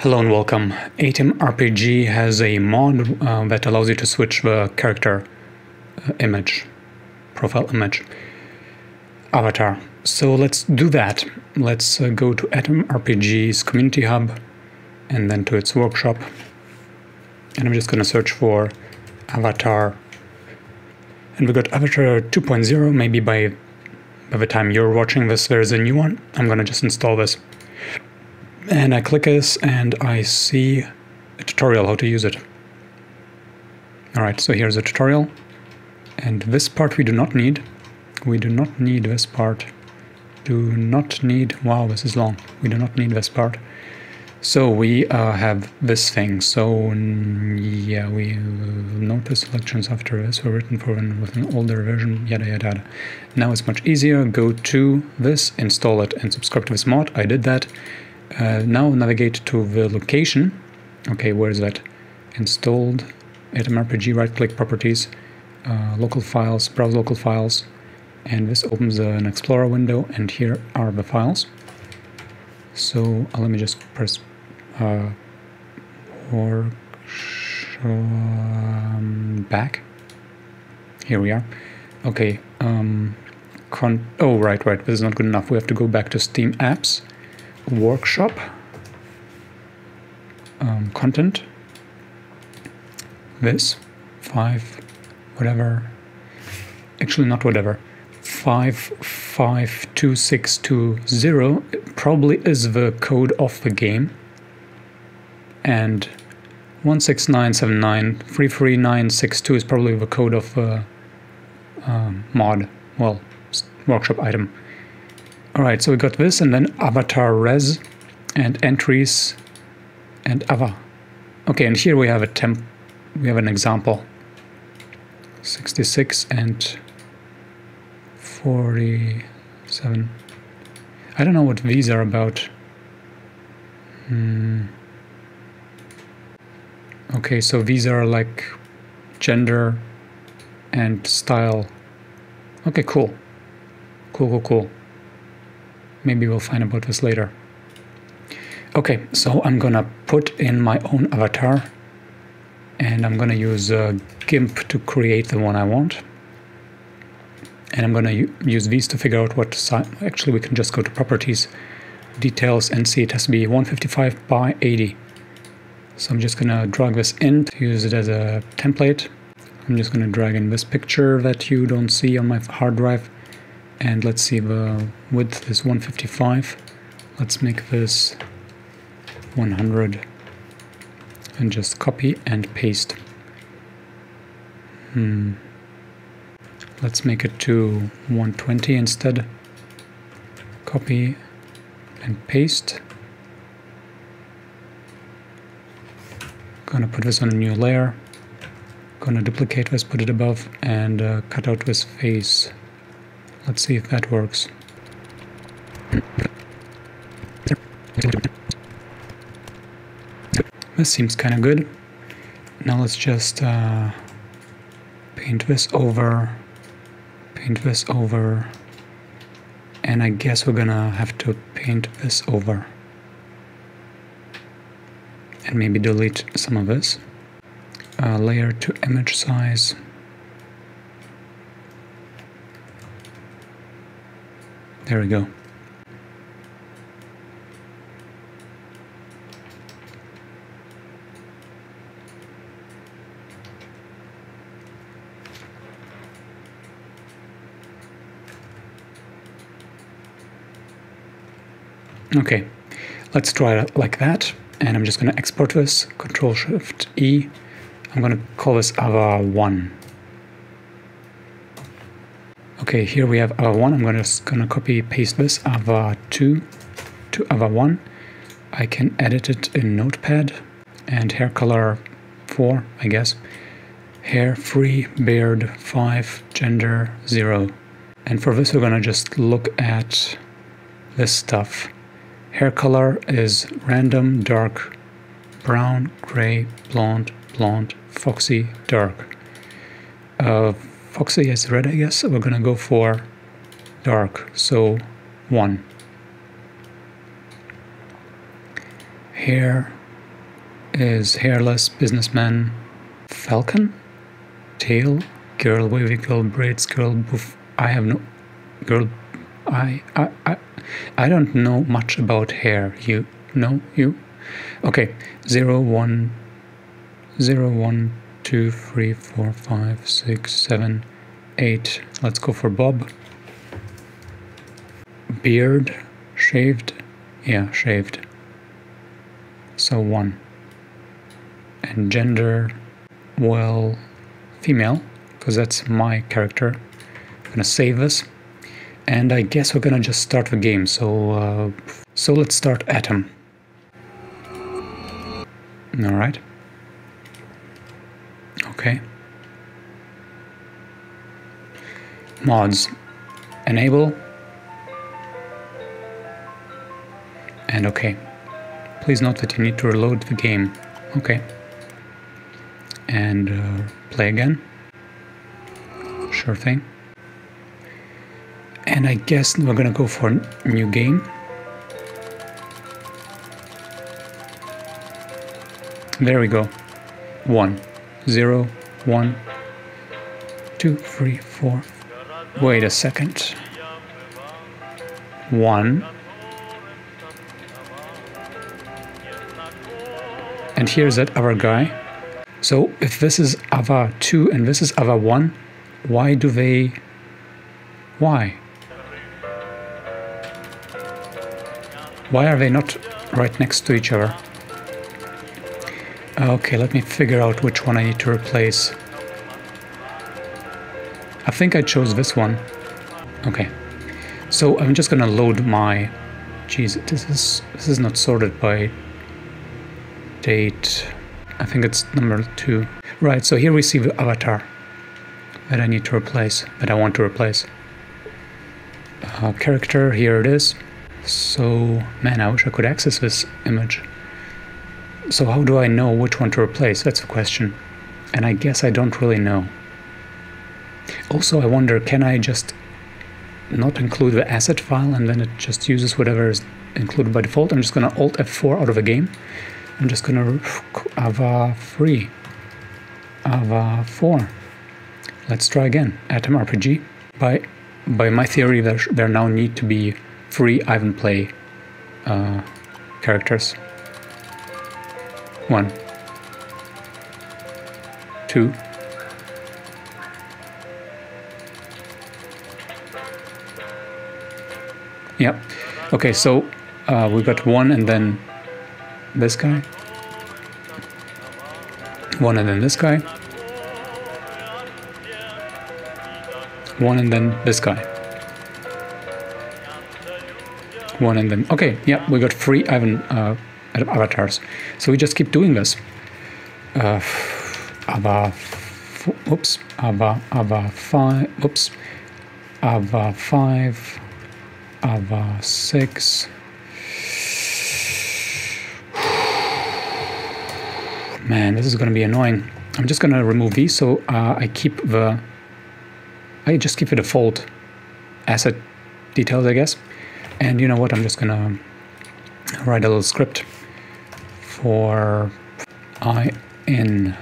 Hello and welcome. Atom RPG has a mod that allows you to switch the character image, profile image, avatar. So let's do that. Let's go to Atom RPG's community hub and then to its workshop. And I'm just going to search for avatar. And we got avatar 2.0. Maybe by the time you're watching this, there's a new one. I'm going to just install this. And I click this and I see a tutorial how to use it. Alright, so here's a tutorial. And this part we do not need. We do not need this part. Do not need... Wow, this is long. We do not need this part. So we have this thing. So yeah, we notice selections after this were written for an older version, yada yada yada. Now it's much easier. Go to this, install it, and subscribe to this mod. I did that. Now navigate to the location. Okay, where is that? Installed Atom RPG, right-click properties, local files, browse local files, and this opens an Explorer window, and here are the files. So let me just press back. Here we are. Okay. Oh, right. This is not good enough. We have to go back to Steam apps. Workshop, content, this, 5, whatever, actually not whatever, 552620 probably is the code of the game, and 16979 33962 is probably the code of the mod, well, workshop item. Alright, so we got this, and then avatar res, and entries, and ava. Okay, and here we have a temp, we have an example. 66 and 47. I don't know what these are about. Okay, so these are like gender and style. Okay, cool. Cool. Maybe we'll find about this later. Okay, so I'm gonna put in my own avatar, and I'm gonna use GIMP to create the one I want. And I'm gonna use these to figure out what size. Actually, we can just go to properties, details, and see it has to be 155 by 80. So I'm just gonna drag this in to use it as a template. I'm just gonna drag in this picture that you don't see on my hard drive. And let's see, the width is 155. Let's make this 100 and just copy and paste. Let's make it to 120 instead. Copy and paste. Gonna put this on a new layer. Gonna duplicate this, put it above, and cut out this face. Let's see if that works. This seems kind of good. Now let's just paint this over, and I guess we're gonna have to paint this over. And maybe delete some of this. Layer to image size. There we go. Okay, let's try it like that. And I'm just going to export this, Control-Shift-E. I'm going to call this Ava1. Okay, here we have Ava1. I'm just going to copy paste this Ava2 to Ava1. I can edit it in Notepad, and hair color 4, I guess. Hair 3, beard 5, gender 0. And for this, we're going to just look at this stuff. Hair color is random, dark, brown, gray, blonde, foxy, dark. Foxy is red, I guess. We're gonna go for dark, so 1. Hair is hairless businessman falcon? Tail? Girl wavy girl braids girl boof. I have no girl. I don't know much about hair. You know you? Okay. 0, 1, 0, 1, 2, 3, 4, 5, 6, 7, 8. Let's go for Bob. Beard, shaved, yeah, shaved. So 1. And gender, well, female, because that's my character. I'm gonna save this, and I guess we're gonna just start the game. So, so let's start Atom. All right. Okay. Mods, enable. And okay. Please note that you need to reload the game. Okay. And play again. Sure thing. And I guess we're gonna go for new game. There we go. 1, 0, 1, 2, 3, 4. Wait a second. 1. And here's that other guy. So if this is Ava 2 and this is Ava 1, why do they... why? Why are they not right next to each other? Okay, let me figure out which one I need to replace. I think I chose this one. Okay. So I'm just gonna load my... Jeez, this is not sorted by... date. I think it's number 2. Right, so here we see the avatar that I need to replace, that I want to replace. Character, here it is. So, man, I wish I could access this image. So how do I know which one to replace? That's the question. And I guess I don't really know. Also, I wonder, can I just not include the asset file and then it just uses whatever is included by default? I'm just gonna Alt F4 out of the game. I'm just gonna Ava 3, Ava 4. Let's try again. Atom RPG. By my theory, there now need to be 3 iwanPlays characters. 1, 2. Yep. Okay, so we got 1 and then this guy, 1 and then this guy, 1 and then this guy, 1 and then... okay, yeah, we got 3 avatars. So we just keep doing this. Ava 5, oops, Ava 5, Ava 6, Man, this is going to be annoying. I'm just going to remove these, so I just keep the default asset details, I guess. And you know what? I'm just going to write a little script for in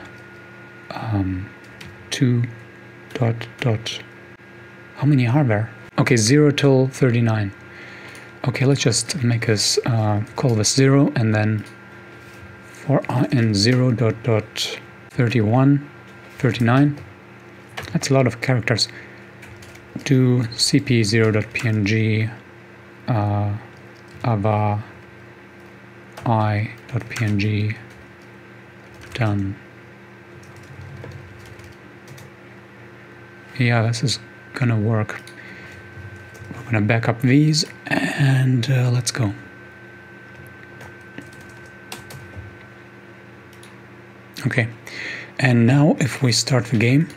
2... How many are there? Okay, 0 till 39. Okay, let's just make us call this 0 and then... or in 0.31, 39. That's a lot of characters. Do cp0.png ava i.png done. Yeah, this is gonna work. We're gonna back up these and let's go. Okay, and now if we start the game,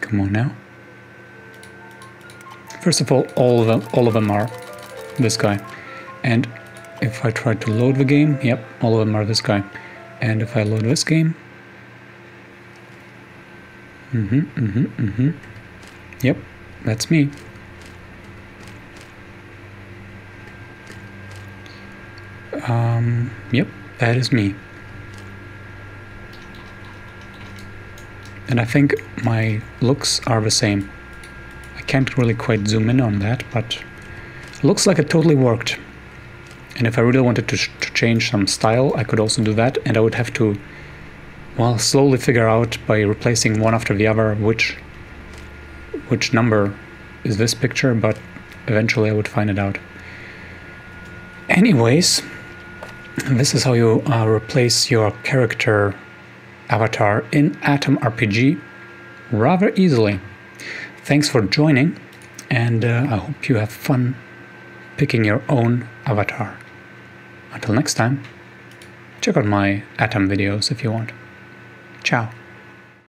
come on now. First of all of them are this guy, and if I try to load the game, yep, all of them are this guy. And if I load this game, yep, that's me. Yep, that is me. And I think my looks are the same. I can't really quite zoom in on that, but looks like it totally worked. And if I really wanted to change some style, I could also do that, and I would have to, well, slowly figure out by replacing one after the other which number is this picture, but eventually I would find it out. Anyways, this is how you replace your character avatar in Atom RPG rather easily. Thanks for joining, and I hope you have fun picking your own avatar. Until next time, check out my Atom videos if you want. Ciao.